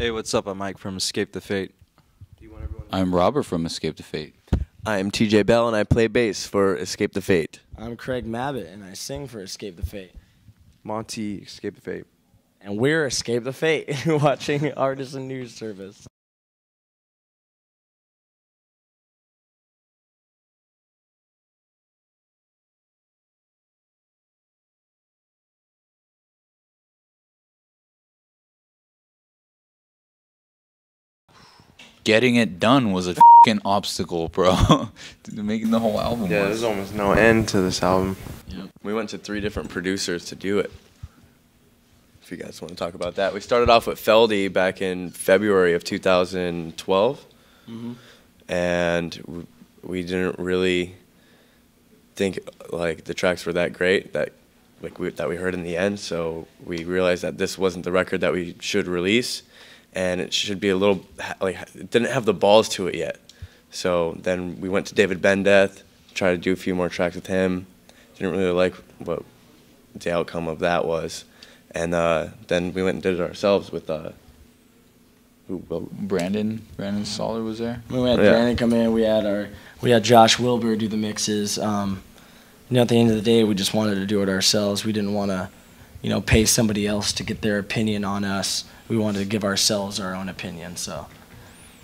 Hey, what's up? I'm Mike from Escape the Fate. I'm Robert from Escape the Fate. I'm TJ Bell, and I play bass for Escape the Fate. I'm Craig Mabbitt, and I sing for Escape the Fate. Monty, Escape the Fate. And we're Escape the Fate, watching Artisan News Service. Getting it done was a f***ing obstacle, bro. Making the whole album. Yeah, there's almost no end to this album. Yep. We went to 3 different producers to do it. If you guys want to talk about that. We started off with Feldy back in February of 2012. Mm-hmm. And we didn't really think like the tracks were that great that we heard in the end. So we realized that this wasn't the record that we should release. And it should be a little, like, it didn't have the balls to it yet. So then we went to David Bendeth, tried to do a few more tracks with him. Didn't really like what the outcome of that was. And then we went and did it ourselves with Brandon Saller was there. When we had Brandon come in, we had Josh Wilbur do the mixes. You know, at the end of the day, we just wanted to do it ourselves. We didn't want to, you know, pay somebody else to get their opinion on us. We wanted to give ourselves our own opinion, so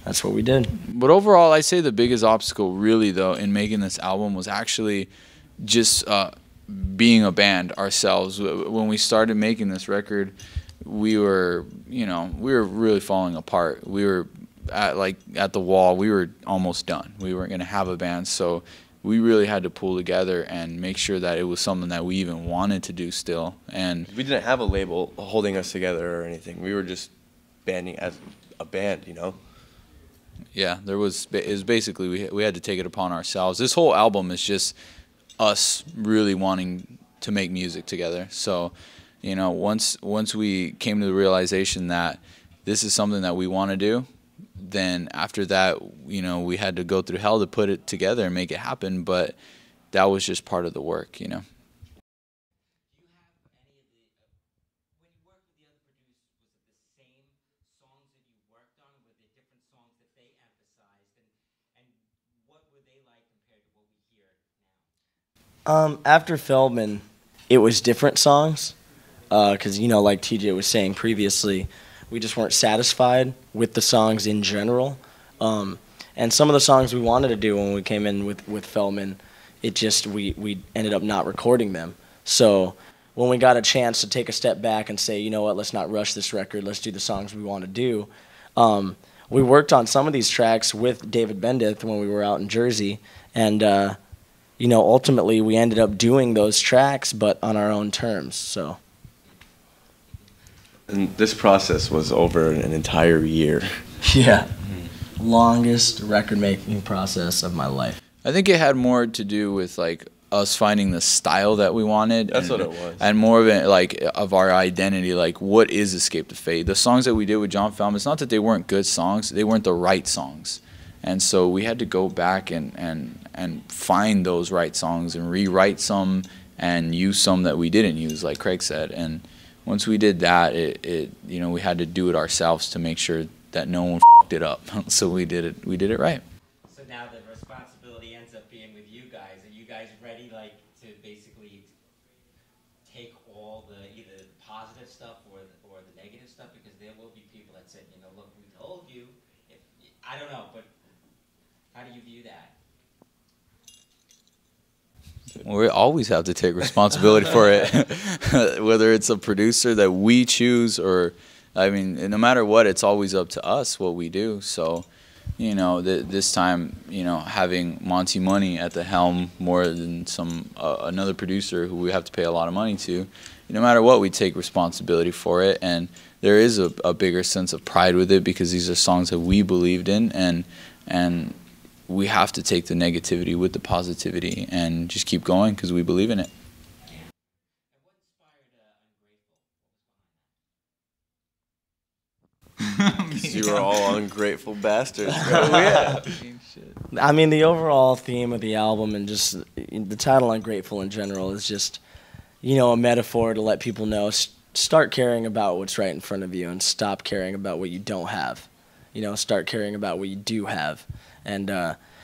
that's what we did. But overall, I say the biggest obstacle really, though, in making this album was actually just being a band ourselves. When we started making this record, we were, you know, we were really falling apart. We were at the wall. We were almost done. We weren't going to have a band, so we really had to pull together and make sure that it was something that we even wanted to do still. And we didn't have a label holding us together or anything. We were just banding as a band, you know? Yeah, there was, it was basically we had to take it upon ourselves. This whole album is just us really wanting to make music together. So, you know, once we came to the realization that this is something that we want to do, then after that, you know, we had to go through hell to put it together and make it happen, but that was just part of the work, you know. Do you have any of the, when you worked with the other producers, was it the same songs that you worked on, or were there different songs that they emphasized, and what were they like compared to what we hear now? After Feldman, it was different songs, because, you know, like TJ was saying previously, we just weren't satisfied with the songs in general. And some of the songs we wanted to do when we came in with Feldman, it just, we ended up not recording them. So when we got a chance to take a step back and say, you know what, let's not rush this record, let's do the songs we want to do. We worked on some of these tracks with David Bendeth when we were out in Jersey. And, you know, ultimately we ended up doing those tracks, but on our own terms, so. And this process was over an entire year. Yeah. Longest record-making process of my life. I think it had more to do with, like, us finding the style that we wanted. That's what it was. And more of it, like, of our identity. Like, what is Escape the Fate? The songs that we did with John Feldmann, it's not that they weren't good songs. They weren't the right songs. And so we had to go back and find those right songs and rewrite some and use some that we didn't use, like Craig said. And once we did that, you know, we had to do it ourselves to make sure that no one f***ed it up. So we did it right. So now the responsibility ends up being with you guys. Are you guys ready, like, to basically take all the either the positive stuff or the negative stuff? Because there will be people that said, you know, look, we told you. If, I don't know, but how do you view that? Well, we always have to take responsibility for it, whether it's a producer that we choose or, I mean, no matter what, it's always up to us what we do. So, you know, this time, you know, having Monty Money at the helm more than some another producer who we have to pay a lot of money to, no matter what, we take responsibility for it. And there is a bigger sense of pride with it because these are songs that we believed in and we have to take the negativity with the positivity and just keep going because we believe in it. Yeah. And what inspired Ungrateful? Because you were all ungrateful bastards. Right? I mean, the overall theme of the album and just the title Ungrateful in general is just, you know, a metaphor to let people know start caring about what's right in front of you and stop caring about what you don't have. You know, start caring about what you do have. And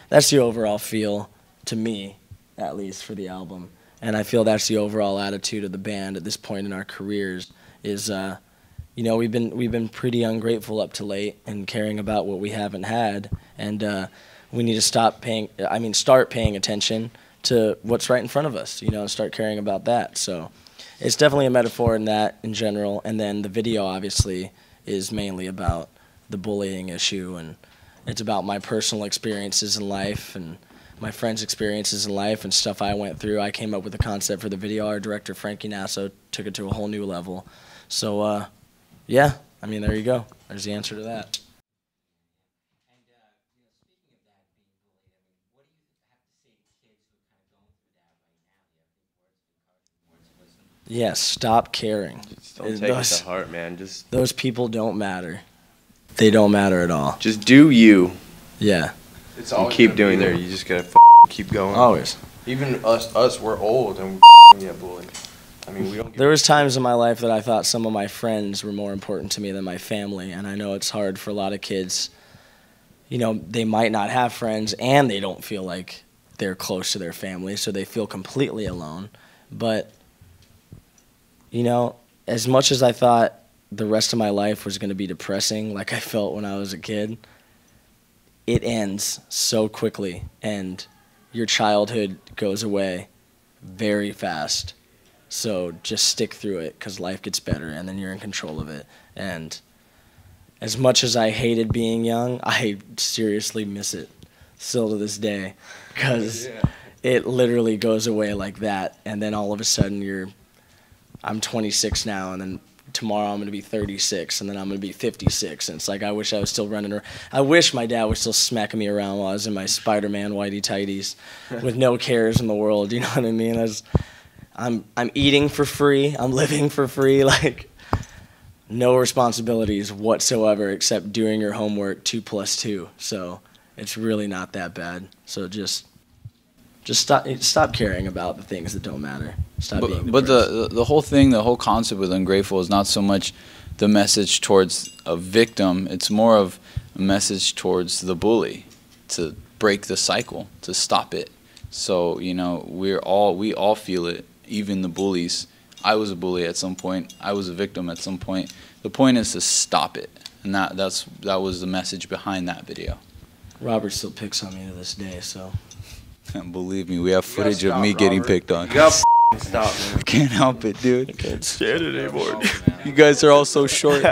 that's the overall feel, to me, at least, for the album. And I feel that's the overall attitude of the band at this point in our careers is, you know, we've been pretty ungrateful up to late and caring about what we haven't had. And we need to start paying attention to what's right in front of us, you know, and start caring about that. So it's definitely a metaphor in that in general. And then the video, obviously, is mainly about the bullying issue. And it's about my personal experiences in life and my friends' experiences in life and stuff I went through. I came up with a concept for the video. Our director, Frankie Nasso, took it to a whole new level. So, yeah, I mean, there you go. There's the answer to that. Yeah, stop caring. Just don't take it to heart, man. Just those people don't matter. They don't matter at all. Just do you. Yeah. It's all keep doing there. You just gotta keep going. Always. Even us, we're old and we get bullied. I mean, we don't. There was times in my life that I thought some of my friends were more important to me than my family, and I know it's hard for a lot of kids. You know, they might not have friends, and they don't feel like they're close to their family, so they feel completely alone. But you know, as much as I thought the rest of my life was going to be depressing, like I felt when I was a kid, it ends so quickly, and your childhood goes away very fast. So just stick through it, because life gets better, and then you're in control of it. And as much as I hated being young, I seriously miss it still to this day, because it literally goes away like that, and then all of a sudden I'm 26 now, and then tomorrow I'm going to be 36, and then I'm going to be 56. And it's like, I wish I was still running around. I wish my dad was still smacking me around while I was in my Spider-Man whitey tighties with no cares in the world. You know what I mean? I'm eating for free. I'm living for free. Like, no responsibilities whatsoever except doing your homework 2 plus 2. So it's really not that bad. So Just stop caring about the things that don't matter. Stop being depressed. But the whole thing, the whole concept with Ungrateful is not so much the message towards a victim. It's more of a message towards the bully, to break the cycle, to stop it. So, you know, we all feel it, even the bullies. I was a bully at some point. I was a victim at some point. The point is to stop it. And that was the message behind that video. Robert still picks on me to this day, so... And believe me, we have footage of me getting picked on. You gotta stop, man. Can't help it, dude. I can't stand it anymore. You guys are all so short.